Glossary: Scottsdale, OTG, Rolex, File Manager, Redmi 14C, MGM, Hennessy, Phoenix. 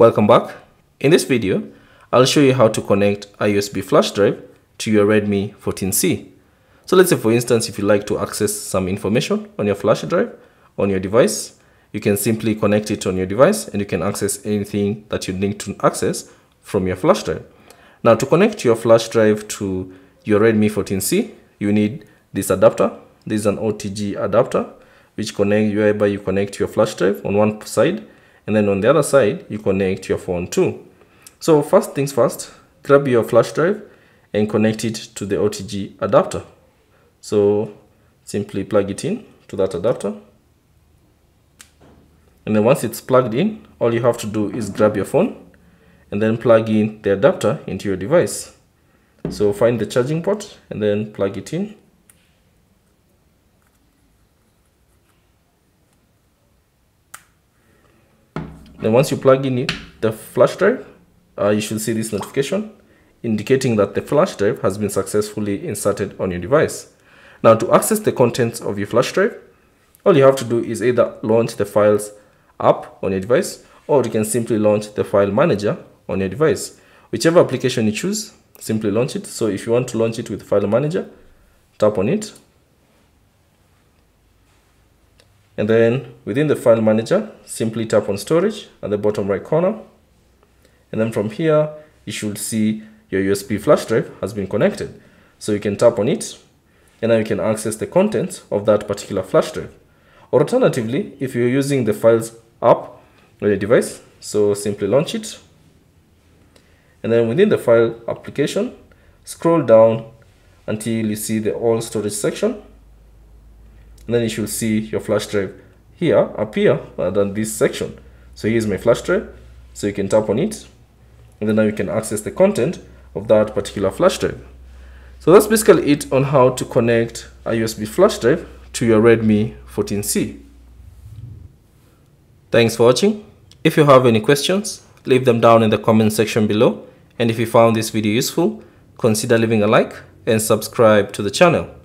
Welcome back. In this video, I'll show you how to connect a USB flash drive to your Redmi 14C. So let's say, for instance, if you like to access some information on your flash drive on your device, you can simply connect it on your device and you can access anything that you need to access from your flash drive. Now, to connect your flash drive to your Redmi 14C, you need this adapter. This is an OTG adapter, which whereby you connect your flash drive on one side, and then on the other side, you connect your phone too. So first things first, grab your flash drive and connect it to the OTG adapter. So simply plug it in to that adapter. And then once it's plugged in, all you have to do is grab your phone and then plug in the adapter into your device. So find the charging port and then plug it in. Then once you plug in the flash drive, you should see this notification indicating that the flash drive has been successfully inserted on your device. Now, to access the contents of your flash drive, all you have to do is either launch the Files app on your device, or you can simply launch the File Manager on your device. Whichever application you choose, simply launch it. So if you want to launch it with File Manager, tap on it. And then within the File Manager, simply tap on Storage at the bottom right corner. And then from here, you should see your USB flash drive has been connected. So you can tap on it, and now you can access the contents of that particular flash drive. Or alternatively, if you're using the Files app on your device, so simply launch it. And then within the File application, scroll down until you see the All Storage section. And then you should see your flash drive here appear under this section. So here's my flash drive. So you can tap on it, and then now you can access the content of that particular flash drive. So that's basically it on how to connect a USB flash drive to your Redmi 14C. Thanks for watching. If you have any questions, leave them down in the comment section below. And if you found this video useful, consider leaving a like and subscribe to the channel.